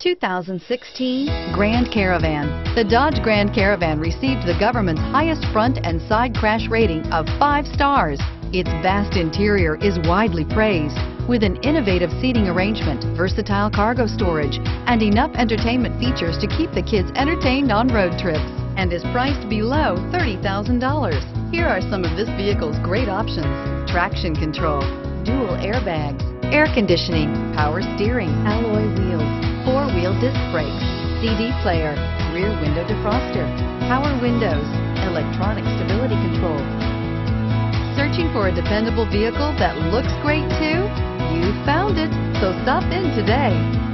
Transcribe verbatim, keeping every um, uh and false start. two thousand sixteen Grand Caravan. The Dodge Grand Caravan received the government's highest front and side crash rating of five stars. Its vast interior is widely praised, with an innovative seating arrangement, versatile cargo storage, and enough entertainment features to keep the kids entertained on road trips, and is priced below thirty thousand dollars. Here are some of this vehicle's great options: traction control, dual airbags, air conditioning, power steering, alloy wheels, four-wheel disc brakes, C D player, rear window defroster, power windows, electronic stability control. Searching for a dependable vehicle that looks great too? You found it, so stop in today.